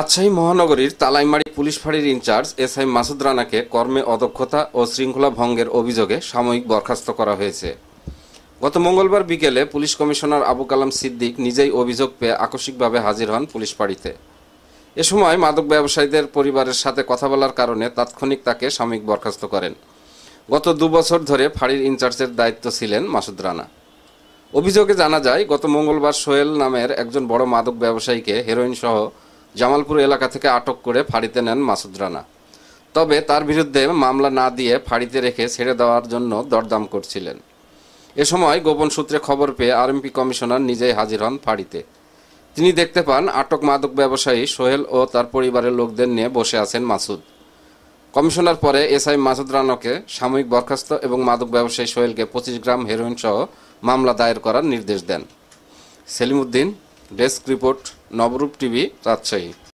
রাজশাহী মহানগরীর তালাইমারি পুলিশ ফাঁড়ির incharge SI Masud রানাকে কর্মে অদক্ষতা ও শৃঙ্খলা ভঙ্গের অভিযোগে সাময়িক বরখাস্ত করা হয়েছে। গত মঙ্গলবার বিকেলে পুলিশ কমিশনার আবু কালাম সিদ্দিক নিজেই অভিযোগ পেয়ে আকস্মিকভাবে হাজির হন পুলিশ ফাঁড়িতে। এ সময় মাদক ব্যবসায়ীদের পরিবারের সাথে কথা বলার কারণে তাৎক্ষণিক তাকে সাময়িক বরখাস্ত করেন। গত ২ বছর ধরে ফাঁড়ির ইনচার্জের দায়িত্ব ছিলেন মাসুদ রানা। অভিযোগে জানা যায়, গত মঙ্গলবার সোহেল নামের একজন বড় মাদক ব্যবসায়ীকে হেরোইন সহ জামালপুর এলাকা থেকে আটক করে ফাঁড়িতে নেন মাসুদ রানা। তবে তার বিরুদ্ধে মামলা না দিয়ে ফাঁড়িতে রেখে ছেড়ে দেওয়ার জন্য দরদাম করছিলেন। এ সময় গোপন সূত্রে খবর পেয়ে আরএমপি কমিশনার নিজেই হাজির হন ফাঁড়িতে। তিনি দেখতে পান আটক মাদক ব্যবসায়ী সোহেল ও তার পরিবারের লোকদের নিয়ে বসে আছেন মাসুদ। কমিশনার পরে এসআই মাসুদ রানাকে সাময়িক বরখাস্ত এবং মাদক ব্যবসায়ী সোহেলকে 25 গ্রাম হেরোইন সহ মামলা দায়ের করার নির্দেশ দেন। Selimuddin, desk report, Nabarup TV, Rajshahi.